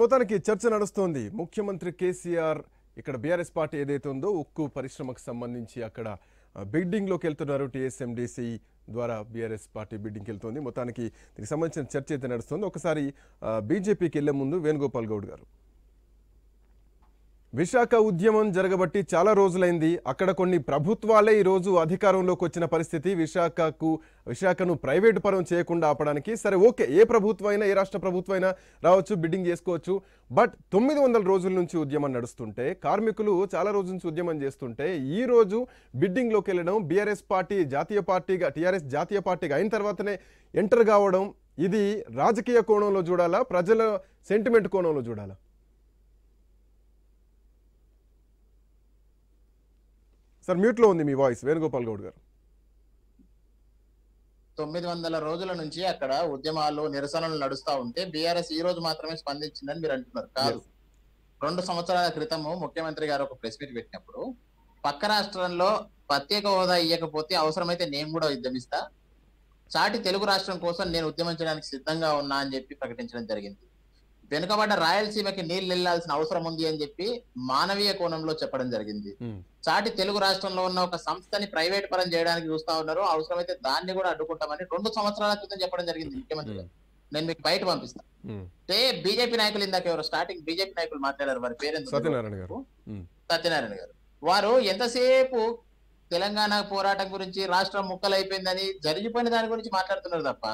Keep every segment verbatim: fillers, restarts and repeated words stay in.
మొత్తానికి చర్చ నడుస్తోంది. ముఖ్యమంత్రి కేసీఆర్ ఇక్కడ బీఆర్ఎస్ పార్టీ ఏదైతే ఉందో ఉక్కు పరిశ్రమకు సంబంధించి అక్కడ బిడ్డింగ్లోకి వెళ్తున్నారు. టీఎస్ఎండిసి ద్వారా బీఆర్ఎస్ పార్టీ బిడ్డింగ్కి వెళ్తుంది. మొత్తానికి దీనికి సంబంధించిన చర్చ అయితే నడుస్తుంది. ఒకసారి బీజేపీకి వెళ్లే ముందు వేణుగోపాల్ గౌడ్ గారు, విశాఖ ఉద్యమం జరగబట్టి చాలా రోజులైంది. అక్కడ కొన్ని ప్రభుత్వాలే ఈరోజు అధికారంలోకి వచ్చిన పరిస్థితి. విశాఖకు విశాఖను ప్రైవేటు పరం చేయకుండా ఆపడానికి, సరే ఓకే, ఏ ప్రభుత్వమైనా ఏ రాష్ట్ర ప్రభుత్వమైనా రావచ్చు, బిడ్డింగ్ చేసుకోవచ్చు. బట్ తొమ్మిది వందల రోజుల నుంచి ఉద్యమం నడుస్తుంటే, కార్మికులు చాలా రోజుల నుంచి ఉద్యమం చేస్తుంటే, ఈరోజు బిడ్డింగ్లోకి వెళ్ళడం, బీఆర్ఎస్ పార్టీ జాతీయ పార్టీగా టీఆర్ఎస్ జాతీయ పార్టీగా అయిన తర్వాతనే ఎంటర్ కావడం, ఇది రాజకీయ కోణంలో చూడాలా, ప్రజల సెంటిమెంట్ కోణంలో చూడాలా? సార్ మ్యూట్లో ఉంది మీ వాయిస్. వేణుగోపాల్ గౌడ్ గారు, తొమ్మిది వందల రోజుల నుంచి అక్కడ ఉద్యమాలు నిరసనలు నడుస్తూ ఉంటే బీఆర్ఎస్ ఈ రోజు మాత్రమే స్పందించిందని మీరు అంటున్నారు. కాదు, రెండు సంవత్సరాల క్రితము ముఖ్యమంత్రి గారు ఒక ప్రెస్ మీట్ పెట్టినప్పుడు పక్క రాష్ట్రంలో ప్రత్యేక హోదా ఇవ్వకపోతే అవసరమైతే నేను కూడా ఉద్యమిస్తా, చాటి తెలుగు రాష్ట్రం కోసం నేను ఉద్యమించడానికి సిద్ధంగా ఉన్నా అని చెప్పి ప్రకటించడం జరిగింది. వెనుకబడ్డ రాయలసీమకి నీళ్లు వెళ్లాల్సిన అవసరం ఉంది అని చెప్పి మానవీయ కోణంలో చెప్పడం జరిగింది. చాటి తెలుగు రాష్ట్రంలో ఉన్న ఒక సంస్థని ప్రైవేట్ పరం చేయడానికి చూస్తా ఉన్నారు, అవసరమైతే దాన్ని కూడా అడ్డుకుంటామని రెండు సంవత్సరాల క్రితం చెప్పడం జరిగింది ముఖ్యమంత్రి గారు. నేను మీకు బయట పంపిస్తాను. అంటే బీజేపీ నాయకులు ఇందాక ఎవరు స్టార్టింగ్ బీజేపీ నాయకులు మాట్లాడారు, వారి పేరు సత్యనారాయణ గారు. సత్యనారాయణ గారు వారు ఎంతసేపు తెలంగాణ పోరాటం గురించి, రాష్ట్రం ముక్కలైపోయిందని జరిగిపోయిన దాని గురించి మాట్లాడుతున్నారు తప్ప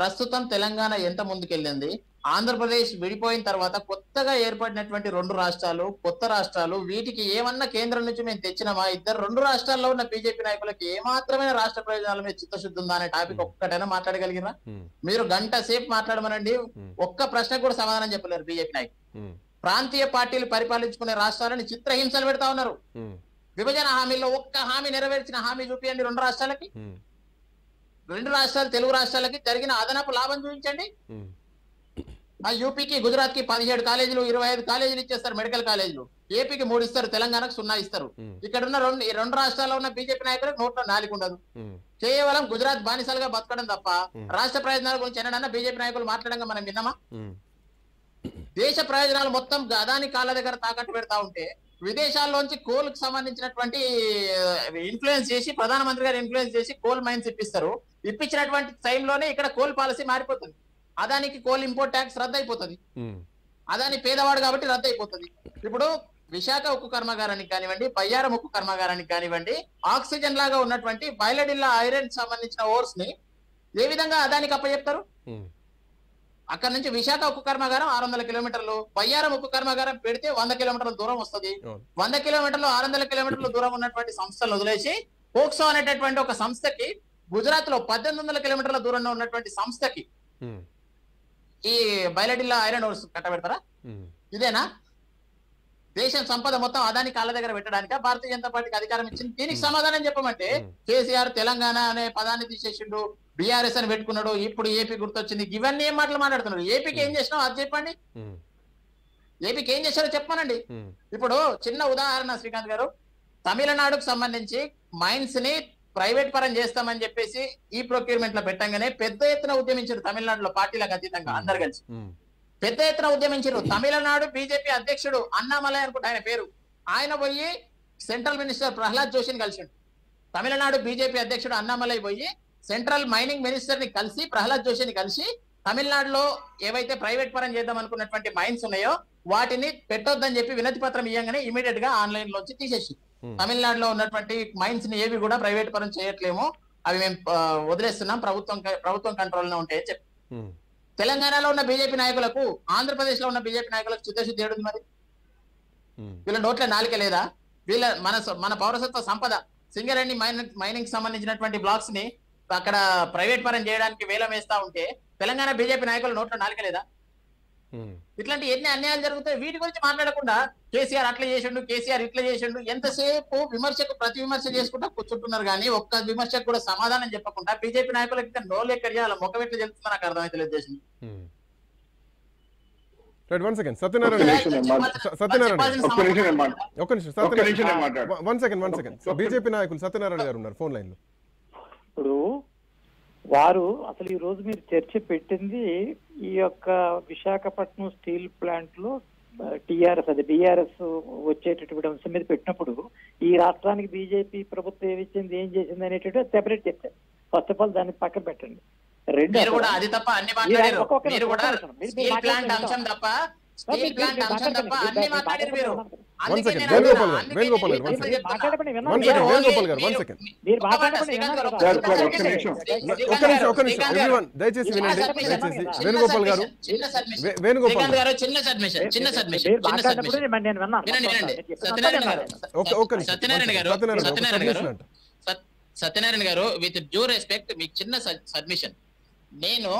ప్రస్తుతం తెలంగాణ ఎంత ముందుకెళ్ళింది, ఆంధ్రప్రదేశ్ విడిపోయిన తర్వాత కొత్తగా ఏర్పడినటువంటి రెండు రాష్ట్రాలు, కొత్త రాష్ట్రాలు, వీటికి ఏమన్నా కేంద్రం నుంచి మేము తెచ్చినామా, ఇద్దరు రెండు రాష్ట్రాల్లో ఉన్న బీజేపీ నాయకులకి ఏమాత్రమైన రాష్ట్ర ప్రయోజనాల మీద చిత్తశుద్ధి ఉందా అనే టాపిక్ ఒక్కటైనా మాట్లాడగలిగినా? మీరు గంట సేపు మాట్లాడమనండి, ఒక్క ప్రశ్నకు కూడా సమాధానం చెప్పలేరు బీజేపీ నాయకులు. ప్రాంతీయ పార్టీలు పరిపాలించుకునే రాష్ట్రాలని చిత్రహింసలు పెడతా ఉన్నారు. విభజన హామీల్లో ఒక్క హామీ నెరవేర్చిన హామీ చూపియండి రెండు రాష్ట్రాలకి. రెండు రాష్ట్రాలు తెలుగు రాష్ట్రాలకి జరిగిన అదనపు లాభం చూపించండి. ఆ యూపీకి, గుజరాత్ కి పదిహేడు కాలేజీలు, ఇరవై ఐదు కాలేజీలు ఇచ్చేస్తారు మెడికల్ కాలేజీలు. ఏపీకి మూడు ఇస్తారు, తెలంగాణకు సున్నా ఇస్తారు. ఇక్కడ ఉన్న రెండు రెండు రాష్ట్రాల్లో ఉన్న బీజేపీ నాయకులకు నోట్లో నాలుగు ఉండదు. కేవలం గుజరాత్ బానిసలుగా బతకడం తప్ప రాష్ట్ర ప్రయోజనాల గురించి ఎన్నడన్నా బీజేపీ నాయకులు మాట్లాడంగా మనం విన్నామా? దేశ ప్రయోజనాలు మొత్తం అదాని కాళ్ళ దగ్గర తాకట్టు పెడతా ఉంటే, విదేశాల్లోంచి కోల్ కు సంబంధించినటువంటి ఇన్ఫ్లుయెన్స్ చేసి, ప్రధానమంత్రి గారు ఇన్ఫ్లుయెన్స్ చేసి కోల్ మైన్స్ ఇప్పిస్తారు. ఇప్పించినటువంటి టైంలోనే ఇక్కడ కోల్ పాలసీ మారిపోతుంది. అదానికి కోల్ ఇంపోర్ట్ ట్యాక్స్ రద్దు అయిపోతుంది. అదాని పేదవాడు కాబట్టి రద్దు అయిపోతుంది. ఇప్పుడు విశాఖ ఉక్కు కర్మాగారానికి కానివ్వండి, బయ్యారం ఉక్కు కర్మాగారానికి కానివ్వండి, ఆక్సిజన్ లాగా ఉన్నటువంటి బైలడిల్లా ఐరన్ సంబంధించిన ఓర్స్ ని ఏ విధంగా అదానికి అప్పచెప్తారు? అక్కడ నుంచి విశాఖ ఉక్కు కర్మాగారం ఆరు వందల కిలోమీటర్లు, బయ్యారం ఉక్కు కర్మాగారం పెడితే వంద కిలోమీటర్ల దూరం వస్తుంది. వంద కిలోమీటర్లు ఆరు వందల కిలోమీటర్ల దూరం ఉన్నటువంటి సంస్థలు వదిలేసి పోక్సో అనేటటువంటి ఒక సంస్థకి, గుజరాత్ లో పద్దెనిమిది వందల కిలోమీటర్ల దూరంలో ఉన్నటువంటి సంస్థకి ఈ బైలడిల్లా ఐరన్ ఓర్స్ కట్టబెడతారా? ఇదేనా దేశం సంపద మొత్తం అదాని కాళ్ళ దగ్గర పెట్టడానికి భారతీయ జనతా పార్టీకి అధికారం ఇచ్చింది? దీనికి సమాధానం చెప్పమంటే కేసీఆర్ తెలంగాణ అనే పదాన్ని తీసేసిండు, బీఆర్ఎస్ అని పెట్టుకున్నాడు, ఇప్పుడు ఏపీ గుర్తొచ్చింది, ఇవన్నీ ఏం మాటలు మాట్లాడుతున్నారు? ఏపీకి ఏం చేసినావు అది చెప్పండి, ఏపీకి ఏం చేశారో చెప్పానండి. ఇప్పుడు చిన్న ఉదాహరణ శ్రీకాంత్ గారు, తమిళనాడుకు సంబంధించి మైన్స్ ని ప్రైవేట్ పరం చేస్తామని చెప్పేసి ఈ ప్రొక్యూర్మెంట్ లో పెట్టంగానే పెద్ద ఎత్తున ఉద్యమించారు తమిళనాడులో, పార్టీలకు అతీతంగా అందరు కలిసి పెద్ద ఎత్తున ఉద్యమించారు. తమిళనాడు బీజేపీ అధ్యక్షుడు అన్నామలై అనుకుంటే ఆయన పేరు, ఆయన పోయి సెంట్రల్ మినిస్టర్ ప్రహ్లాద్ జోషిని కలిసిండు. తమిళనాడు బీజేపీ అధ్యక్షుడు అన్నామలై పోయి సెంట్రల్ మైనింగ్ మినిస్టర్ ని కలిసి, ప్రహ్లాద్ జోషిని కలిసి, తమిళనాడులో ఏవైతే ప్రైవేట్ పరం చేద్దాం అనుకున్నటువంటి మైన్స్ ఉన్నాయో వాటిని పెట్టొద్దని చెప్పి వినతి పత్రం ఇవ్వగానే ఇమీడియట్ గా ఆన్లైన్ లోంచి తీసేసి, తమిళనాడులో ఉన్నటువంటి మైన్స్ ని ఏవి కూడా ప్రైవేట్ పరం చేయట్లేము, అవి మేము వదిలేస్తున్నాం, ప్రభుత్వం ప్రభుత్వం కంట్రోల్ లో ఉంటాయని చెప్పి. తెలంగాణలో ఉన్న బీజేపీ నాయకులకు, ఆంధ్రప్రదేశ్ లో ఉన్న బీజేపీ నాయకులకు చిత్తశుద్ధి ఏడుంది మరి? వీళ్ళ నోట్ల నాలిక లేదా? వీళ్ళ మన మన పౌరసత్వ సంపద సింగరేణి మైనింగ్ మైనింగ్ సంబంధించినటువంటి బ్లాక్స్ ని అక్కడ ప్రైవేట్ పరం చేయడానికి వేలం వేస్తా ఉంటే తెలంగాణ బీజేపీ నాయకుల నోట్ల నాలిక లేదా? ఇట్లాంటి ఎన్ని అన్యాయాలు జరుగుతాయి, వీటి గురించి మాట్లాడకుండా కేసీఆర్ అట్లా చేసిండు, కేసీఆర్ ఇట్లా చేసిండు, ఎంతసేపు విమర్శకు ప్రతి విమర్శ చేసుకుంటా కూర్చుంటున్నారు. కానీ ఒక్క విమర్శకు కూడా సమాధానం చెప్పకుండా బీజేపీ నాయకులకు ఇంకా నోలు ఎక్కడ చేయాలి, ముఖం ఎట్లా చెప్తుందో నాకు అర్థమైతే ఉద్దేశం. బీజేపీ నాయకులు సత్యనారాయణ గారు ఉన్నారు ఫోన్ లైన్ లో. ఇప్పుడు వారు అసలు ఈ రోజు మీరు చర్చ పెట్టింది విశాఖపట్నం స్టీల్ ప్లాంట్ లో టీఆర్ఎస్ అది బీఆర్ఎస్ వచ్చేటటువంటి అంశం మీద పెట్టినప్పుడు ఈ రాష్ట్రానికి బీజేపీ ప్రభుత్వం ఏమిచ్చింది ఏం చేసింది అనేటట్టు సెపరేట్ చెప్పారు. ఫస్ట్ ఆఫ్ ఆల్ దాన్ని పక్కన పెట్టండి. రెండు సత్యనారాయణ గారు విత్ డ్యూ రెస్పెక్ట్ మీకు చిన్న సబ్మిషన్, నేను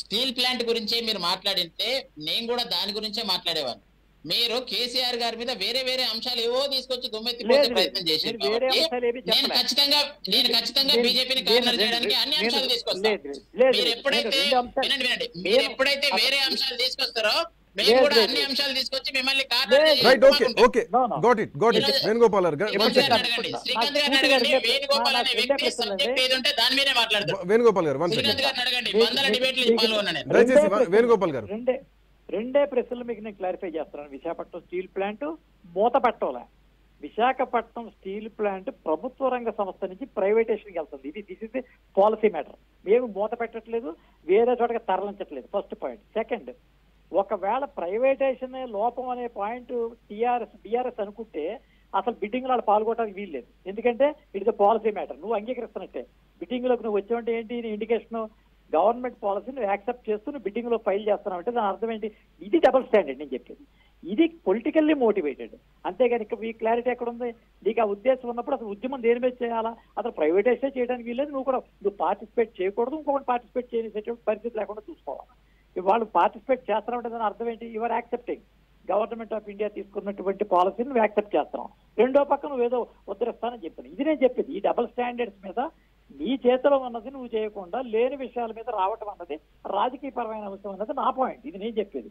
స్టీల్ ప్లాంట్ గురించి మీరు మాట్లాడితే నేను కూడా దాని గురించే మాట్లాడేవాడిని. మీరు కేసీఆర్ గారి మీద వేరే వేరే అంశాలు ఏవో తీసుకొచ్చి దుమ్మెత్తిపోయే ప్రయత్నం చేశారు. నేను ఖచ్చితంగా నేను ఖచ్చితంగా బీజేపీని కార్నర్ చేయడానికి అన్ని అంశాలు తీసుకొస్తాను. మీరు ఎప్పుడైతే వినండి వినండి మీరు ఎప్పుడైతే వేరే అంశాలు తీసుకొస్తారో మేము కూడా అన్ని అంశాలు తీసుకొచ్చి మిమ్మల్ని కార్నర్ చేయాలి. వేణుగోపాల్ గారు శ్రీకాంత్ గారిని అడగండి, వేణుగోపాల్ అనే వ్యక్తి సబ్జెక్ట్ ఏది ఉంటే దాని మీదే మాట్లాడతారు. వేణుగోపాల్ గారు శ్రీకాంత్ గారిని అడగండి, వందల డిబేట్లు పాల్గొన్నా నేను. దయచేసి వేణుగోపాల్ గారు రెండే ప్రశ్నలు మీకు నేను క్లారిఫై చేస్తున్నాను. విశాఖపట్నం స్టీల్ ప్లాంట్ మూత పట్టోలే. విశాఖపట్నం స్టీల్ ప్లాంట్ ప్రభుత్వ రంగ సంస్థ నుంచి ప్రైవేటేషన్కి వెళ్తుంది. ఇది this is the policy matter. మేము మూత పెట్టట్లేదు, వేరే చోటకి తరలించట్లేదు. First point. సెకండ్, ఒకవేళ ప్రైవేటేషన్ లోపం అనే పాయింట్ టీఆర్ఎస్ బీఆర్ఎస్ అనుకుంటే అసలు బిడ్డింగ్ లో పాల్గొనడానికి వీల్లేదు. ఎందుకంటే ఇట్ ఇస్ పాలసీ మ్యాటర్. నువ్వు అంగీకరిస్తున్నట్టే బిడ్డింగ్ లోకి నువ్వు వచ్చావంటే ఏంటి ఇండికేషన్ గవర్నమెంట్ పాలసీని యాక్సెప్ట్ చేస్తూ నువ్వు బిడ్డింగ్ లో ఫైల్ చేస్తున్నావు అంటే దాని అర్థం ఏంటి? ఇది డబుల్ స్టాండర్డ్ నేను చెప్పేది. ఇది పొలిటికల్లీ మోటివేటెడ్. అంతేగాని ఇక్కడ ఈ క్లారిటీ ఎక్కడ ఉంది? నీకు ఆ ఉద్దేశం ఉన్నప్పుడు అసలు ఉద్యమం దేని మీద చేయాలా? అసలు ప్రైవేటైజేషన్ చేయడానికి వీల్లేదు. నువ్వు కూడా నువ్వు పార్టిసిపేట్ చేయకూడదు, ఇంకొకటి పార్టిసిపేట్ చేసేటువంటి పరిస్థితి లేకుండా చూసుకోవాలి. వాళ్ళు పార్టిసిపేట్ చేస్తున్నావు అంటే దాని అర్థం ఏంటి? Your accepting government of India తీసుకున్నటువంటి పాలసీని నువ్వు యాక్సెప్ట్ చేస్తున్నావు. రెండో పక్క నువ్వు ఏదో ఉద్ధరిస్తానని చెప్పాను. ఇది నేను చెప్పేది. ఈ డబుల్ స్టాండర్డ్స్ మీద నీ చేతిలో ఉన్నది నువ్వు చేయకుండా లేని విషయాల మీద రావటం అన్నది రాజకీయపరమైన అంశం అన్నది నా పాయింట్. ఇది నేను చెప్పేది.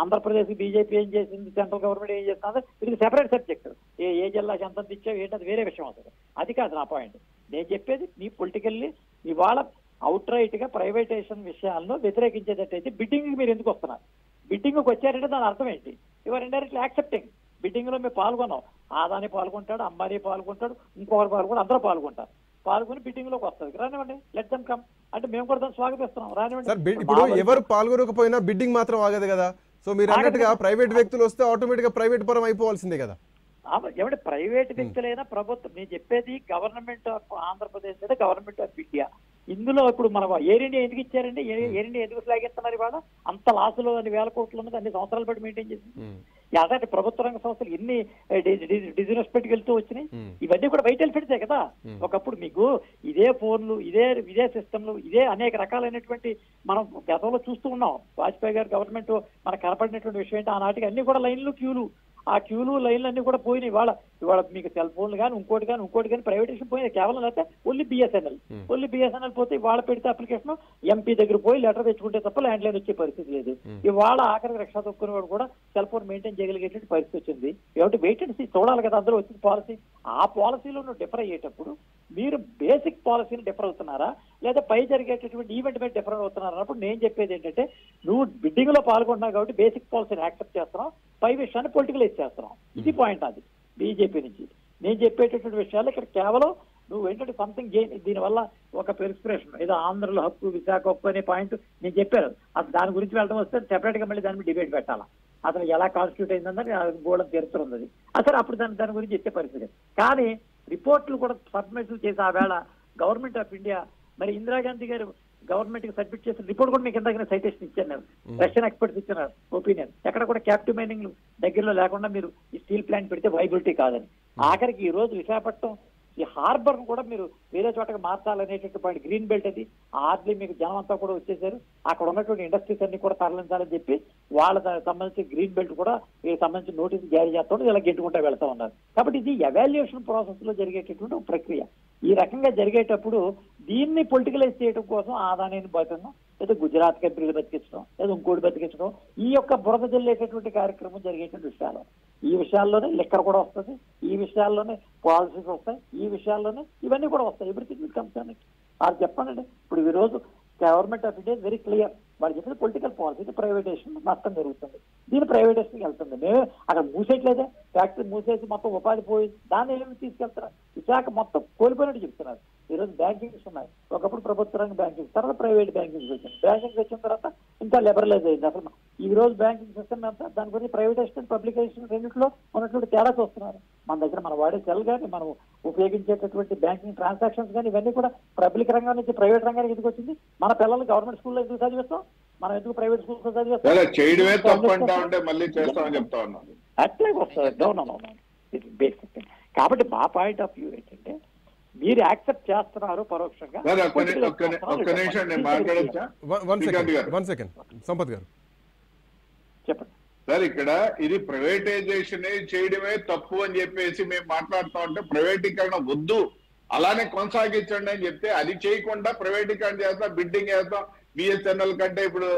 ఆంధ్రప్రదేశ్ బీజేపీ ఏం చేసింది, సెంట్రల్ గవర్నమెంట్ ఏం చేస్తున్నది ఇది సెపరేట్ సబ్జెక్ట్. ఏ ఏ జిల్లాకి ఎంత ఇచ్చావు ఏంటది వేరే విషయం అవుతుంది. అది కాదు నా పాయింట్. నేను చెప్పేది నీ పొలిటికల్లీ ఇవాళ అవుట్ రైట్ గా ప్రైవేటైజేషన్ విషయాల్లో వ్యతిరేకించేటట్టయితే బిడ్డింగ్ మీరు ఎందుకు వస్తున్నారు? బిడ్డింగ్కి వచ్చారంటే దాని అర్థం ఏంటి? ఇవర్ ఇండైరెక్ట్లీ యాక్సెప్టింగ్. బిడ్డింగ్ లో మేము పాల్గొన్నాం. అదాని పాల్గొంటాడు, అంబానీ పాల్గొంటాడు, ఇంకొకరు పాల్గొని అందరూ పాల్గొంటారు. పాల్గొని బిడ్డింగ్ లోకి వస్తుంది. రానివ్వండి, లెట్ దెమ్ కమ్ అంటే మేము కూడా దాన్ని స్వాగతిస్తున్నాం. రానివ్వండి. ఇప్పుడు ఎవరు పాల్గొనకపోయినా బిడ్డింగ్ మాత్రం ఆగదు కదా. సో మీరు అన్నట్టుగా ప్రైవేట్ వ్యక్తులు వస్తే ఆటోమేటిక్ గా ప్రైవేట్ పరం అయిపోవాల్సిందే కదా. ఎవరి ప్రైవేట్ వ్యక్తులైనా ప్రభుత్వం నేను చెప్పేది గవర్నమెంట్ ఆఫ్ ఆంధ్రప్రదేశ్ లేదా గవర్నమెంట్ ఆఫ్ ఇండియా. ఇందులో ఇప్పుడు మన ఎయిర్ ఇండియా ఎందుకు ఇచ్చారండి? ఎయిర్ ఇండియా ఎందుకు లాగిస్తున్నారు? ఇవాళ అంత లాసులు అని వేల కోట్లు ఉన్నది అన్ని సంవత్సరాలు బట్టి మెయింటైన్ చేసింది. అదే ప్రభుత్వ రంగ సంస్థలు ఎన్ని డిజినెస్పెట్కి వెళ్తూ వచ్చినాయి. ఇవన్నీ కూడా వైటల్ ఫిట్సే కదా. ఒకప్పుడు మీకు ఇదే ఫోన్లు, ఇదే ఇదే సిస్టంలు, ఇదే అనేక రకాలైనటువంటి మనం గతంలో చూస్తూ ఉన్నాం. వాజ్పేయి గారు గవర్నమెంట్ మనకు కనపడినటువంటి విషయం ఏంటి? ఆనాటికి అన్ని కూడా లైన్లు క్యూలు, ఆ క్యూలు లైన్లు అన్ని కూడా పోయినాయి. ఇవాళ ఇవాళ మీకు సెల్ ఫోన్లు కానీ ఇంకోటి కానీ ఇంకోటి కానీ ప్రైవేటేషన్ పోయినాయి. కేవలం అయితే ఓన్లీ బిఎస్ఎన్ఎల్ ఓన్లీ బిఎస్ఎన్ఎల్ పోతే ఇవాళ పెడితే అప్లికేషన్ ఎంపీ దగ్గర పోయి లెటర్ తెచ్చుకుంటే తప్ప ల్యాండ్ లైన్ వచ్చే పరిస్థితి లేదు. ఇవాళ ఆఖరికి రక్షణ దొక్కునేవాడు కూడా సెల్ ఫోన్ మెయింటైన్ చేయగలిగేటువంటి పరిస్థితి వచ్చింది. ఏమిటి? వెయిట్ అండ్ సీ, చూడాలి కదా అందరూ వచ్చిన పాలసీ. ఆ పాలసీలో నువ్వు డిఫర్ అయ్యేటప్పుడు మీరు బేసిక్ పాలసీని డిఫర్ అవుతున్నారా లేదా పై జరిగేటటువంటి ఈవెంట్ మీద డిఫర్ అవుతున్నారా అన్నప్పుడు నేను చెప్పేది ఏంటంటే నువ్వు బిడ్డింగ్ లో పాల్గొంటున్నావు కాబట్టి బేసిక్ పాలసీని యాక్సెప్ట్ చేస్తున్నావు, పై విషయాన్ని పొలిటికలైజ్ చేస్తున్నావు. ఇది పాయింట్ అది బీజేపీ నుంచి. నేను చెప్పేటటువంటి విషయాలు ఇక్కడ కేవలం నువ్వు ఏంటంటే సంథింగ్ గెయిన్. దీనివల్ల ఒక పెర్స్పిరేషన్ ఏదో ఆంధ్రలో హక్కు విశాఖ హక్కు అనే పాయింట్ నేను చెప్పాను. అసలు దాని గురించి వెళ్ళడం వస్తే సెపరేట్ గా మళ్ళీ దాని మీద డిబేట్ పెట్టాలా? అసలు ఎలా కాన్స్టిట్యూట్ అయిందని గోడ తెరుతున్నది అసలు అప్పుడు దాని దాని గురించి చెప్పే పరిస్థితి. కానీ రిపోర్ట్లు కూడా సబ్మిషన్ చేసి ఆ వేళ గవర్నమెంట్ ఆఫ్ ఇండియా మరి ఇందిరాగాంధీ గారు గవర్నమెంట్ కి సబ్మిట్ చేసిన రిపోర్ట్ కూడా మీకు ఇందాక సైటేషన్ ఇచ్చాను నేను. రష్యన్ ఎక్స్పర్ట్స్ ఇచ్చిన ఒపీనియన్ ఎక్కడ కూడా క్యాప్టివ్ మైనింగ్ దగ్గరలో లేకుండా మీరు ఈ స్టీల్ ప్లాంట్ పెడితే వైబిలిటీ కాదని. ఆఖరికి ఈ రోజు విశాఖపట్నం ఈ హార్బర్ కూడా మీరు వేరే చోటకి మార్చాలనేటువంటి పాయింట్ గ్రీన్ బెల్ట్ అది ఆర్లీ మీకు జనం అంతా కూడా వచ్చేసారు. అక్కడ ఉన్నటువంటి ఇండస్ట్రీస్ అన్ని కూడా తరలించాలని చెప్పి వాళ్ళ దానికి సంబంధించి గ్రీన్ బెల్ట్ కూడా వీళ్ళకి సంబంధించి నోటీసులు జారీ చేస్తూ ఇలా గెంటుకుంటా వెళ్తా ఉన్నారు. కాబట్టి ఇది ఎవాల్యుయేషన్ ప్రాసెస్ లో జరిగేటటువంటి ఒక ప్రక్రియ. ఈ రకంగా జరిగేటప్పుడు దీన్ని పొలిటికలైజ్ చేయడం కోసం ఆదానీని బతకడం లేదా గుజరాత్ కంపెనీలు బతికించడం లేదా ఇంకోటి బతికించడం ఈ యొక్క బురద జల్లేటటువంటి కార్యక్రమం జరిగేటువంటి విషయాలు. ఈ విషయాల్లోనే లిక్కర్ కూడా వస్తుంది, ఈ విషయాల్లోనే పాలసీస్ వస్తాయి, ఈ విషయాల్లోనే ఇవన్నీ కూడా వస్తాయి. Everything will comes on it. అది చెప్పండి. ఇప్పుడు ఈరోజు government of India very clear, వాళ్ళు చెప్పిన పొలిటికల్ పాలసీకి ప్రైవేటేషన్ నష్టం జరుగుతుంది, దీన్ని ప్రైవేటేషన్కి వెళ్తుంది. మేము అక్కడ మూసేయట్లేదే, ఫ్యాక్టరీ మూసేసి మొత్తం ఉపాధి పోయి దాన్ని ఏమి తీసుకెళ్తారు, విశాఖ మొత్తం కోల్పోయినట్టు చెప్తున్నారు. ఈరోజు బ్యాంకింగ్స్ ఉన్నాయి, ఒకప్పుడు ప్రభుత్వ రంగ బ్యాంకింగ్స్, తర్వాత ప్రైవేట్ బ్యాంకింగ్స్ వచ్చింది, బ్యాంకింగ్స్ వచ్చిన తర్వాత ఇంకా లిబరలైజ్ అయింది. అసలు ఈ రోజు బ్యాంకింగ్ సిస్టమ్ అంతా దాని గురించి ప్రైవేటేషన్ పబ్లికేషన్ రెండింటిలో ఉన్నటువంటి తేడా చూస్తున్నారు. మన దగ్గర మన వాడే సెల్ కానీ మనం ఉపయోగించేటటువంటి బ్యాంకింగ్ ట్రాన్సాక్షన్స్ కానీ ఇవన్నీ కూడా పబ్లిక్ రంగం నుంచి ప్రైవేట్ రంగానికి ఎందుకు వచ్చింది? మన పిల్లలు గవర్నమెంట్ స్కూల్లో ఎందుకు చదివిస్తాం, మనం ఎందుకు ప్రైవేట్ స్కూల్స్ లో చదివిస్తాం? అట్లే వస్తుంది. కాబట్టి మా పాయింట్ ఆఫ్ వ్యూ ఏంటంటే మీరు యాక్సెప్ట్ చేస్తున్నారు పరోక్షంగా. సంపత్ గారు చెప్పండి సార్, ఇక్కడ ఇది ప్రైవేటైజేషన్ చేయడమే తప్పు అని చెప్పేసి మేము మాట్లాడుతూ ఉంటే, ప్రైవేటీకరణ వద్దు అలానే కొనసాగించండి అని చెప్తే, అది చేయకుండా ప్రైవేటీకరణ చేస్తాం, బిడ్డింగ్ చేస్తాం, బిఎస్ఎన్ఎల్ కంటే ఇప్పుడు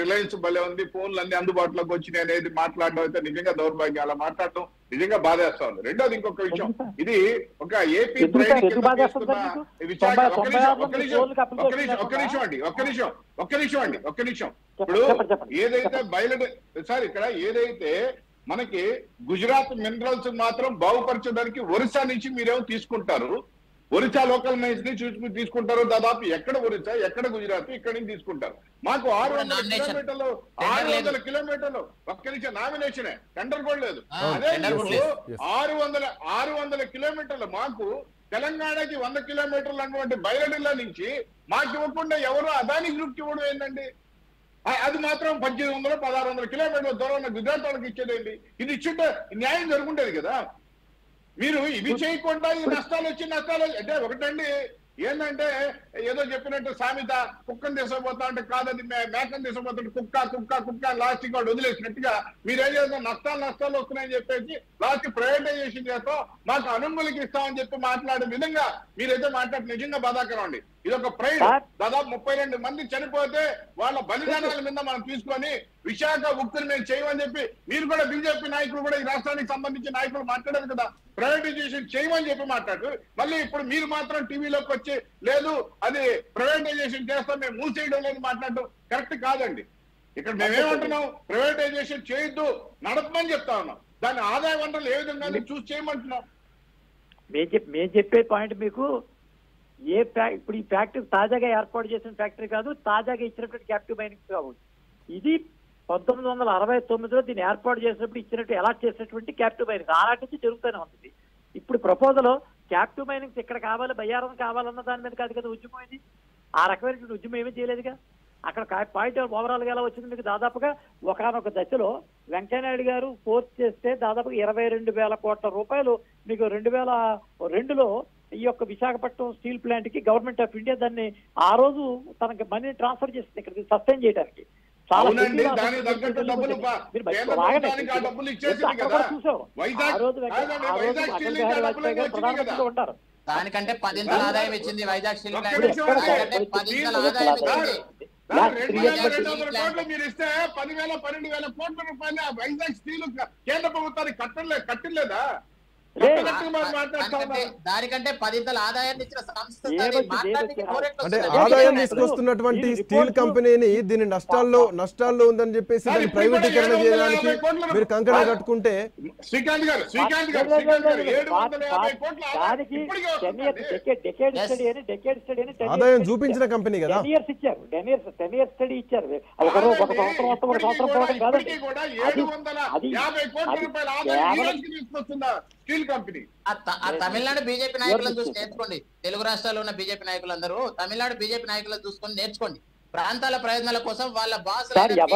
రిలయన్స్ భలే ఉంది, ఫోన్లు అన్ని అందుబాటులోకి వచ్చినాయి అనేది మాట్లాడడం అయితే నిజంగా దౌర్భాగ్యం. అలా మాట్లాడటం నిజంగా బాధేస్తా ఉంది. రెండోది ఇంకొక విషయం, ఇది ఒక ఏపీ విశాఖ ఒక నిమిషం ఒక నిమిషం ఒక్క నిమిషం అండి ఒక్క నిమిషం ఒక్క నిమిషం అండి ఒక్క నిమిషం ఇప్పుడు ఏదైతే బయలు సార్, ఇక్కడ ఏదైతే మనకి గుజరాత్ మినరల్స్ మాత్రం బాగుపరచడానికి ఒరిస్సా నుంచి మీరేమో తీసుకుంటారు, ఒరిస్సా లోకల్ మైన్స్ ని చూసుకుని తీసుకుంటారు, దాదాపు ఎక్కడ ఒరిస్సా ఎక్కడ గుజరాత్ ఇక్కడ నుంచి తీసుకుంటారు. మాకు ఆరు వందల కిలోమీటర్లు ఆరు వందల కిలోమీటర్లు ఒక్క నుంచి నామినేషనే, టెండర్ కూడా లేదు. అదే ఆరు వందల ఆరు వందల కిలోమీటర్లు మాకు తెలంగాణకి వంద కిలోమీటర్లు అన్నటువంటి బైలడిల్లా నుంచి మాకు ఇవ్వకుండా ఎవరు అదాని గ్రూప్ కి ఇవ్వడం ఏంటండి? అది మాత్రం పద్దెనిమిది వందలు పదహారు వందల కిలోమీటర్ల దూరంలో గుజరాత్ వాళ్ళకి ఇచ్చేదండి. ఇది ఇచ్చింటే న్యాయం జరుగుండేది కదా. మీరు ఇవి చేయకుండా ఈ నష్టాలు వచ్చి నష్టాలు అంటే ఒకటండి, ఏంటంటే ఏదో చెప్పినట్టు సామెత, కుక్కను తీసుకుపోతా అంటే కాదని మేకను తీసుకుపోతుంటే కుక్క కుక్క కుక్క లాస్ట్ వాడు వదిలేసినట్టుగా మీరు ఏం చేస్తాం, నష్టాలు నష్టాలు వస్తున్నాయని చెప్పేసి లాస్ట్ ప్రైవేటైజేషన్ చేస్తాం, మాకు అనుమతులకి ఇస్తామని చెప్పి మాట్లాడే విధంగా మీరైతే మాట్లాడితే నిజంగా బాధాకరం అండి. ఇది ఒక ప్రైడ్, దాదాపు ముప్పై రెండు మంది చనిపోతే వాళ్ళ బలిదానాల మీద మనం తీసుకొని విశాఖ ఉక్కుని మేము చేయమని చెప్పి మీరు కూడా బీజేపీ నాయకులు కూడా ఈ రాష్ట్రానికి సంబంధించిన నాయకులు మాట్లాడారు కదా, ప్రైవేటైజేషన్ చేయమని చెప్పి మాట్లాడు. మళ్ళీ ఇప్పుడు మీరు మాత్రం టీవీలోకి వచ్చి లేదు అది ప్రైవేటైజేషన్ చేస్తాం మేము మూసేయడం లేదు మాట్లాడడం కరెక్ట్ కాదండి. ఇక్కడ మేమేమంటున్నాం, ప్రైవేటైజేషన్ చేయొద్దు, నడపమని చెప్తా ఉన్నాం, దాని ఆదాయ వనరులు ఏ విధంగా చూసి చేయమంటున్నాం. మేము చెప్పే పాయింట్ మీకు ఏ ఇప్పుడు ఈ ఫ్యాక్టరీ తాజాగా ఏర్పాటు చేసిన ఫ్యాక్టరీ కాదు, తాజాగా ఇచ్చినటువంటి క్యాప్టివ్ మైనింగ్ కావచ్చు. ఇది పంతొమ్మిది వందల అరవై తొమ్మిదిలో దీన్ని ఏర్పాటు చేసినప్పుడు ఇచ్చినట్టు ఎలాట్ చేసినటువంటి క్యాప్టివ్ మైనింగ్ ఆనాటి నుంచి జరుగుతూనే ఉంటుంది. ఇప్పుడు ప్రపోజల్ క్యాప్టివ్ మైనింగ్స్ ఇక్కడ కావాలి, బయ్యారం కావాలన్న దాని మీద కాదు కదా ఉద్యమం, ఇది ఆ రకమైనటువంటి ఉద్యమం ఏమీ చేయలేదుగా. అక్కడ పాయింట్ ఓవరాల్గా ఎలా వచ్చింది మీకు, దాదాపుగా ఒకనొక దశలో వెంకయ్యనాయుడు గారు ఫోర్స్ చేస్తే దాదాపుగా ఇరవై రెండు వేల కోట్ల రూపాయలు మీకు రెండు వేల రెండులో ఈ యొక్క విశాఖపట్నం స్టీల్ ప్లాంట్ కి గవర్నమెంట్ ఆఫ్ ఇండియా దాన్ని ఆ రోజు తనకి మనీ ట్రాన్స్ఫర్ చేసింది ఇక్కడ సస్టైన్ చేయడానికి. దానికంటే పదింతల ఆదాయం ఇచ్చింది వైజాగ్ స్టీల్ ప్లాంట్, పదింతల ఆదాయం ఇచ్చింది. మీరు ఇస్తే పదివేల పన్నెండు వేల కోట్ల రూపాయలు వైజాగ్ స్టీల్ కేంద్ర ప్రభుత్వానికి కట్టలేదు కట్టలేదా? దానికంటే పదింతల ఆదాయాన్ని ఇచ్చిన సంస్థ, ఆదాయం తీసుకొస్తున్నటువంటి స్టీల్ కంపెనీని దీని నష్టాల్లో నష్టాల్లో ఉందని చెప్పేసి దాన్ని ప్రైవేటీకరణ చేయడానికి మీరు కంకణ కట్టుకుంటే శ్రీకాంత్ గారు శ్రీకాంత్ గారు ఆదాయం చూపించిన కంపెనీ కదా, స్టడీ ఇచ్చారు తమిళనాడు బీజేపీ నాయకులను చూసి నేర్చుకోండి. తెలుగు రాష్ట్రాల్లో ఉన్న బీజేపీ నాయకులందరూ తమిళనాడు బీజేపీ నాయకులను చూసుకొని నేర్చుకోండి. ప్రాంతాల ప్రయోజనాల కోసం వాళ్ళ బాస్ పోరాడుతున్నారు,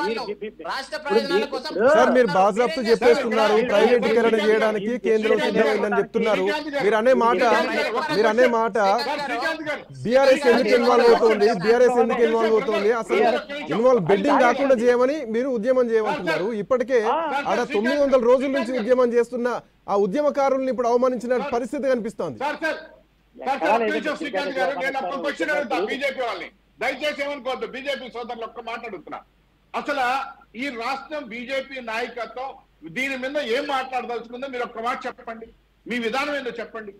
వాళ్ళు రాష్ట్ర ప్రయోజనాల కోసం చెప్పేస్తున్నారు. ప్రైవేటీకరణ చేయడానికి కేంద్రం సిద్ధమైందని చెప్తున్నారు. మీరు అనే మాట మీరు అనే మాట బీఆర్ఎస్ ఎందుకు ఇన్వాల్వ్ అవుతుంది బీఆర్ఎస్ ఎందుకు ఇన్వాల్వ్ అవుతుంది అసలు ఇన్వాల్వ్ బెడ్డింగ్ కాకుండా చేయమని మీరు ఉద్యమం చేయమంటున్నారు. ఇప్పటికే ఆడ తొమ్మిది వందల రోజుల నుంచి ఉద్యమం చేస్తున్న ఆ ఉద్యమకారుల్ని ఇప్పుడు అవమానించిన పరిస్థితి కనిపిస్తోంది. శ్రీకాంత్ గారు నేను ఒక్క క్వశ్చన్ అడుగుతా బీజేపీ వాళ్ళని, దయచేసి ఏమనుకోవద్దు బీజేపీ సోదరులు, ఒక్క మాట అడుగుతున్నా. అసలు ఈ రాష్ట్రం బీజేపీ నాయకత్వం దీని మీద ఏం మాట్లాడదలుచుకుందో మీరు ఒక్క మాట చెప్పండి, మీ విధానం ఏందో చెప్పండి.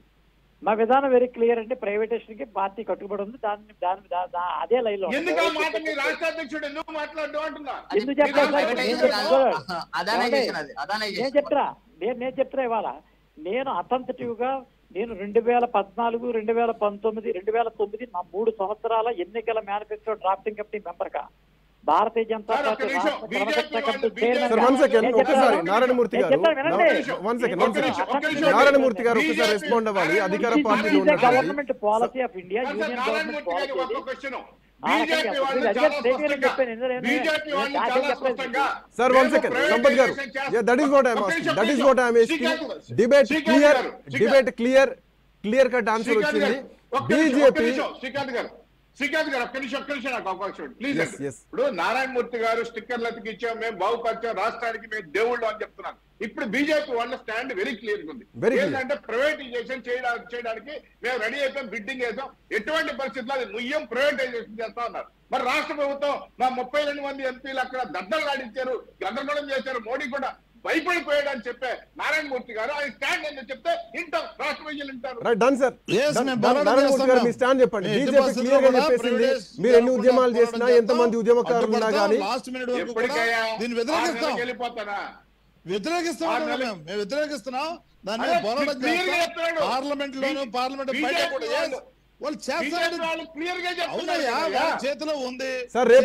మా విధానం వెరీ క్లియర్ అంటే ప్రైవేటేషన్ కి పార్టీ కట్టుబడి ఉంది. దాని దాని అదే లైన్ లో ఎందుకు ఆ మాట మీ రాష్ట్ర అధ్యక్షుడు ఎందుకు మాట్లాడడం అంటున్నా ఎందుకు చెప్తారా అదానైజేషన్ అది అదానైజేషన్ నేను చెప్తా నేను నేను చెప్తా ఇవాల నేను అథెంటిటివ్ గా నేను రెండు వేల పద్నాలుగు రెండు వేల పంతొమ్మిది రెండు వేల తొమ్మిది నా మూడు సంవత్సరాల ఎన్నికల మేనిఫెస్టో డ్రాఫ్టింగ్ కమిటీ మెంబర్ గా Bharatiya Janata Party government policy of India union government policy clear cut answer BJP Srikanth garu ఒక్క నిమిషం ఒక్క నిమిషం నాకు అవకాశం ఉంది ప్లీజ్. ఇప్పుడు నారాయణ మూర్తి గారు స్టిక్కర్లు అతికిచ్చాం మేము బాగుపరిచాం రాష్ట్రానికి మేము దేవుళ్ళు అని చెప్తున్నాను. ఇప్పుడు బీజేపీ వాళ్ళ స్టాండ్ వెరీ క్లియర్ గా ఉంది. ఏంటంటే ప్రైవేటైజేషన్ చేయడానికి మేము రెడీ అయిపోయాం, బిడ్డింగ్ వేసాం, ఎటువంటి పరిస్థితుల్లో అది ముయ్యం ప్రైవేటైజేషన్ చేస్తా ఉన్నారు. మరి రాష్ట్ర ప్రభుత్వం మా ముప్పై రెండు మంది ఎంపీలు అక్కడ దద్దలు ఆడించారు, గందరగోళం చేశారు, మోడీ కూడా భయపడిపోయాడని చెప్పే నారాయణ మూర్తి గారు ఆయన స్టాండ్ ఏందో చెప్తే ఇంటారు రాష్ట్ర ప్రజలు ఇంటారు. ఉద్యమాలు చేసినా ఎంతమంది ఉద్యమకారులు ఉన్నా కానీ వెళ్ళిపోతారా వ్యతిరేకిస్తున్నాం వ్యతిరేకిస్తున్నాం దాని మీద పోరాటం చేస్తాం. పార్లమెంట్ లోను పార్లమెంట్ బయట కూడా చేతిలో ఉంది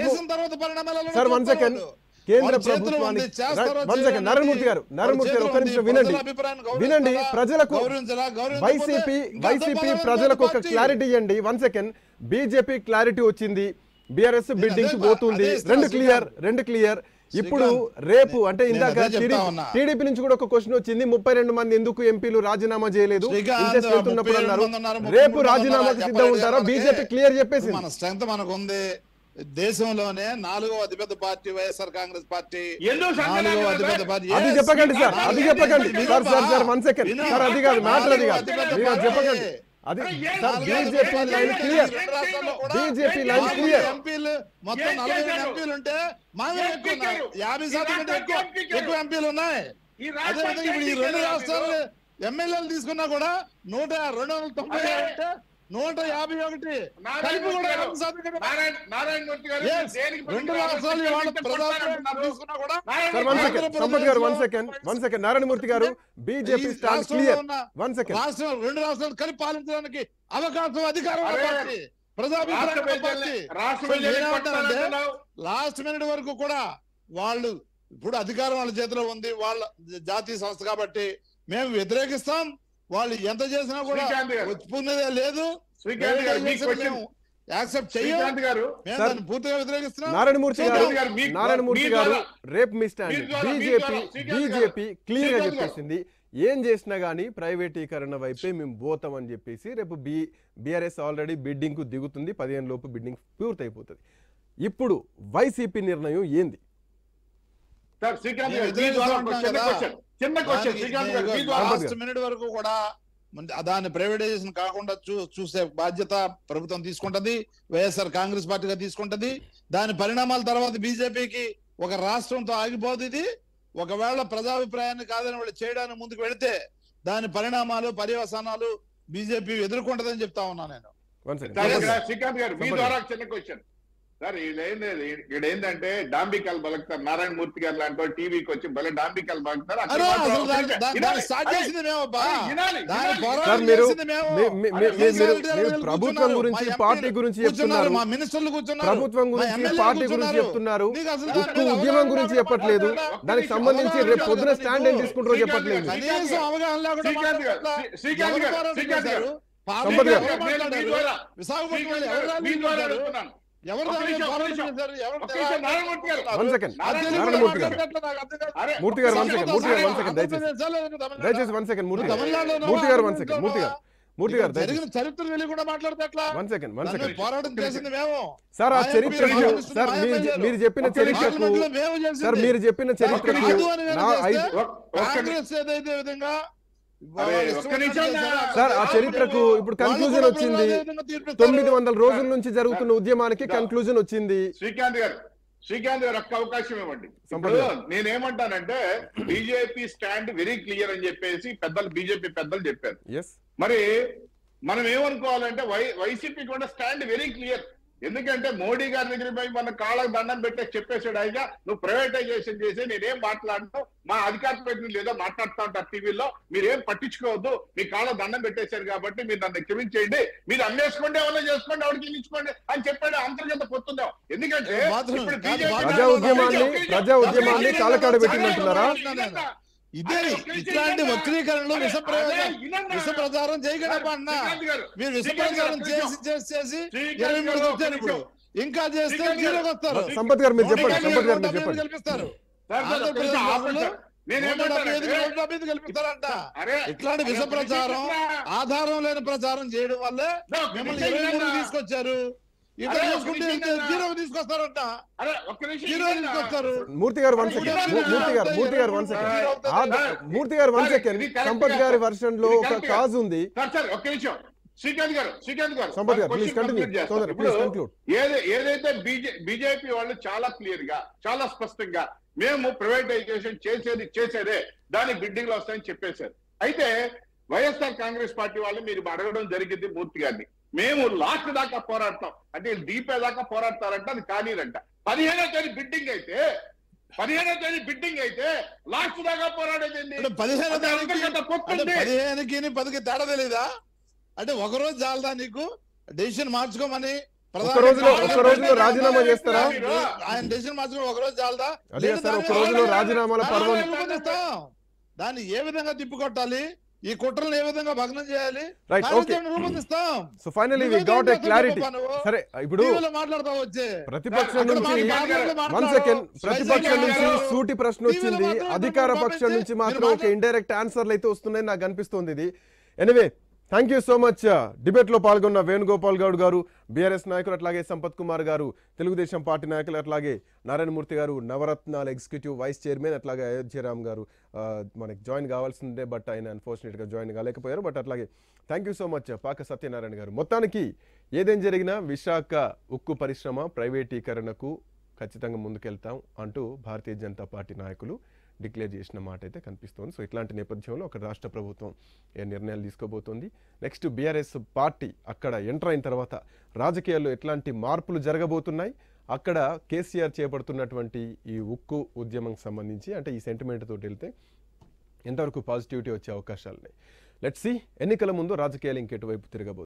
చేసిన తర్వాత పరిణామాలు కేంద్ర ప్రభుత్వానికి నరేంద్రమూర్తి గారు నరేంద్రమూర్తి గారు ఒక నిమిషం వినండి వినండి ప్రజలకు వైసీపీ వైసీపీ ప్రజలకు ఒక క్లారిటీ ఇవ్వండి. వన్ సెకండ్ బీజేపీ క్లారిటీ వచ్చింది, బీఆర్ఎస్ బిడ్డింగ్ పోతుంది, రెండు క్లియర్ రెండు క్లియర్. ఇప్పుడు రేపు అంటే ఇందాక టీడీపీ నుంచి కూడా ఒక క్వశ్చన్ వచ్చింది, ముప్పై రెండు మంది ఎందుకు ఎంపీలు రాజీనామా చేయలేదు వెళ్తున్నప్పుడు అన్నారు, రేపు రాజీనామాకు సిద్ధం ఉంటారా? బీజేపీ క్లియర్ చెప్పేసి దేశంలోనే నాలుగో అతిపెద్ద పార్టీ వైఎస్ఆర్ కాంగ్రెస్ పార్టీ నాలుగో అతిపెద్ద పార్టీ అది చెప్పకండి సార్ అది చెప్పకండి sir sir sir one second sir అది కాదు మ్యాటర్ అది కాదు మీరు చెప్పకండి అది sir BJP line clear BJP line clear ఎంపీలు మొత్తం నలభై రెండు ఎంపీలు ఉంటే మావే ఎక్కువ యాభై శాతం కంటే ఎక్కువ ఎక్కువ ఎంపీలు ఉన్నాయి. అదేవిధంగా ఇప్పుడు ఈ రెండు రాష్ట్రాలు ఎమ్మెల్యేలు తీసుకున్నా కూడా నూట రెండు వందల తొంభై అంటే నూట యాభై ఒకటి Narayanamurthy garu BJP stand clear one second రాష్ట్రం రెండు రాష్ట్రాలు కలిపి పాలించడానికి అవకాశం అధికారం ప్రజాభిప్రాయం లాస్ట్ మినిట్ వరకు కూడా వాళ్ళు ఇప్పుడు అధికారం వాళ్ళ చేతిలో ఉంది. వాళ్ళ జాతీయ సంస్థ కాబట్టి మేము వ్యతిరేకిస్తాం, వాళ్ళు ఎంత చేసినా కూడా ఒప్పుకునేదే లేదు. నారాయణమూర్తి గారు నారాయణమూర్తి గారు రేపు మీ స్టాండ్ బీజేపీ బీజేపీ క్లియర్ గా చెప్పేసింది ఏం చేసినా గానీ ప్రైవేటీకరణ వైపే మేము పోతాం అని చెప్పేసి. రేపు బి బీఆర్ఎస్ ఆల్రెడీ బిడ్డింగ్ కు దిగుతుంది, పదిహేను లోపు బిడ్డింగ్ పూర్తయిపోతుంది. ఇప్పుడు వైసీపీ నిర్ణయం ఏంది? చిన్న క్వశ్చన్ లాస్ట్ మినిట్ వరకు కూడా దాన్ని ప్రైవేటైజేషన్ కాకుండా చూ చూసే బాధ్యత ప్రభుత్వం తీసుకుంటది, వైఎస్ఆర్ కాంగ్రెస్ పార్టీగా తీసుకుంటది. దాని పరిణామాల తర్వాత బీజేపీకి ఒక రాష్ట్రంతో ఆగిపోదు ఇది. ఒకవేళ ప్రజాభిప్రాయాన్ని కాదని వాళ్ళు చేయడానికి ముందుకు వెళితే దాని పరిణామాలు పర్యవసానాలు బీజేపీ ఎదుర్కొంటదని చెప్తా ఉన్నా నేను. శ్రీకాంత్ గారు మీ ద్వారా చిన్న క్వశ్చన్ సార్, వీళ్ళేంటే ఇక్కడ ఏంటంటే డాంబికాలు బలుకుతారు నారాయణ మూర్తి గారు లాంటి వాళ్ళు టీవీకి వచ్చి భలే డాంబికాలు బలుకుతారు. ప్రభుత్వం గురించి పార్టీ గురించి చెప్తున్నారు, ప్రభుత్వం గురించి పార్టీ గురించి చెప్తున్నారు, ఉద్యమం గురించి చెప్పట్లేదు, దానికి సంబంధించి రేపు పొద్దున స్టాండ్ ఏం తీసుకుంటారో చెప్పట్లేదు. విశాఖపట్నం మీరు చెప్పిన చరిత్రకు మీరు చెప్పిన చరిత్రకు సార్ ఆ చరిత్రకు ఇప్పుడు కన్క్లూజన్ వచ్చింది. తొమ్మిది వందల రోజుల నుంచి జరుగుతున్న ఉద్యమానికి కన్క్లూజన్ వచ్చింది. శ్రీకాంత్ గారు శ్రీకాంత్ గారు ఒక్క అవకాశం ఇవ్వండి. నేనేమంటానంటే బీజేపీ స్టాండ్ వెరీ క్లియర్ అని చెప్పేసి పెద్దలు బీజేపీ పెద్దలు చెప్పారు. మరి मनमेमनुकोवाలంటే వైసీపీ కూడా స్టాండ్ వెరీ క్లియర్ ఎందుకంటే మోడీ గారి దగ్గరపై మన కాళ్ళకు దండం పెట్టే చెప్పేసాడు ఆయన నువ్వు ప్రైవేటైజేషన్ చేసి నేనేం మాట్లాడను మా అధికార ప్రతినిధులు ఏదో మాట్లాడుతా ఉంటారు టీవీలో మీరు ఏం పట్టించుకోవద్దు మీ కాళ్ళకు దండం పెట్టేశారు కాబట్టి మీరు నన్ను క్షమించేయండి మీరు అమ్మేసుకోండి ఏమైనా చేసుకోండి అవర్కి ఇచ్చుకోండి అని చెప్పాడు అంతర్గత పొత్తుందాం ఎందుకంటే ఇప్పుడు బీజేపీ ప్రజా ఉద్యమాన్ని ప్రజా ఉద్యమాన్ని కాలకడ పెట్టింటున్నారా ఇదే ఇట్లాంటి వక్రీకరణలో విష ప్రయోగం విష ప్రచారం చేయగలపా అన్న మీరు విష ప్రచారం చేసి చేసి చేసి ఇరవై మూడు వచ్చారు ఇప్పుడు ఇంకా చేస్తే జీరోకి వస్తారు సంపత్ గారు మీరు చెప్పండి సంపత్ గారు మీరు చెప్పండి కల్పిస్తారు నేను ఏమంటాను ఏది కల్పిస్తారంట ఇట్లాంటి విష ప్రచారం ఆధారం లేని ప్రచారం చేయడం వల్ల మిమ్మల్ని ఇరవై మూడు తీసుకొచ్చారు మూర్తి గారు వన్ సెకండ్ మూర్తి గారు మూర్తి గారు వన్ సెకండ్ మూర్తి గారు వన్ సెకండ్ సంపత్ గారి వర్షన్ లో ఒక కాజ్ ఉంది శ్రీకాంత్ గారు శ్రీకాంత్ గారు సంపత్ గారు ప్లీజ్ కంటిన్యూ ఏదైతే బీజేపీ వాళ్ళు చాలా క్లియర్ గా చాలా స్పష్టంగా మేము ప్రైవేటైజేషన్ చేసేది చేసేదే దాని బిడ్డింగ్ లో వస్తాయని చెప్పేశారు అయితే వైఎస్ఆర్ కాంగ్రెస్ పార్టీ వాళ్ళు మీరు అడగడం జరిగింది మూర్తి గారిని మేము లాస్ట్ దాకా పోరాడతాం అంటే డీపే దాకా పోరాడతారంట అది కానీరంట పదిహేనో తేదీ బిడ్డింగ్ అయితే పదిహేనో తేదీ బిడ్డింగ్ అయితే లాస్ట్ దాకా పోరాడేదండి పదిహేనో పదిహేనుకి పదికి తేడా తెలీదా అంటే ఒక రోజు చాలదా నీకు డెసిషన్ మార్చుకోమని రాజీనామా చేస్తారా ఆయన డెసిషన్ మార్చుకోమని ఒక రోజు చాలదా రాజీనామాల దాన్ని ఏ విధంగా తిప్పికొట్టాలి ఈ కుట్రలను ఏ విధంగా భగ్నం చేయాలి రూపొందిస్తాం so finally we got a clarity సరే ఇప్పుడు మాట్లాడతా వచ్చే ప్రతిపక్షం నుంచి వన్ సెకండ్ ప్రతిపక్షం నుంచి సూటి ప్రశ్న వచ్చింది అధికార పక్షం నుంచి మాత్రం ఒక ఇండైరెక్ట్ ఆన్సర్లు అయితే వస్తున్నాయని నాకు అనిపిస్తుంది ఇది anyway thank you so much debate లో పాల్గొన్న వేణుగోపాల్ గౌడ్ గారు బీఆర్ఎస్ నాయకులు అట్లాగే సంపత్ కుమార్ గారు తెలుగుదేశం పార్టీ నాయకులు అట్లాగే నారాయణ మూర్తి గారు నవరత్నాల ఎగ్జిక్యూటివ్ వైస్ చైర్మన్ అట్లాగే అయోధ్యరామ్ గారు మనకి జాయిన్ కావాల్సిందే బట్ ఆయన అన్ఫార్చునేట్గా జాయిన్ కాలేకపోయారు బట్ అట్లాగే thank you so much Paka Satyanarayana గారు మొత్తానికి ఏదేం జరిగినా విశాఖ ఉక్కు పరిశ్రమ ప్రైవేటీకరణకు ఖచ్చితంగా ముందుకెళ్తాం అంటూ భారతీయ జనతా పార్టీ నాయకులు డిక్లేర్ చేసిన మాట అయితే కనిపిస్తోంది సో ఇట్లాంటి నేపథ్యంలో అక్కడ రాష్ట్ర ప్రభుత్వం ఏ నిర్ణయాలు తీసుకోబోతోంది నెక్స్ట్ బీఆర్ఎస్ పార్టీ అక్కడ ఎంటర్ అయిన తర్వాత రాజకీయాల్లో ఎట్లాంటి మార్పులు జరగబోతున్నాయి అక్కడ కేసీఆర్ చేపడుతున్నటువంటి ఈ ఉక్కు ఉద్యమంకి సంబంధించి అంటే ఈ సెంటిమెంట్ తోటి వెళ్తే ఎంతవరకు పాజిటివిటీ వచ్చే అవకాశాలున్నాయి లెట్స్ సీ ఎన్నికల ముందు రాజకీయాలు ఇంకెటువైపు తిరగబోతుంది.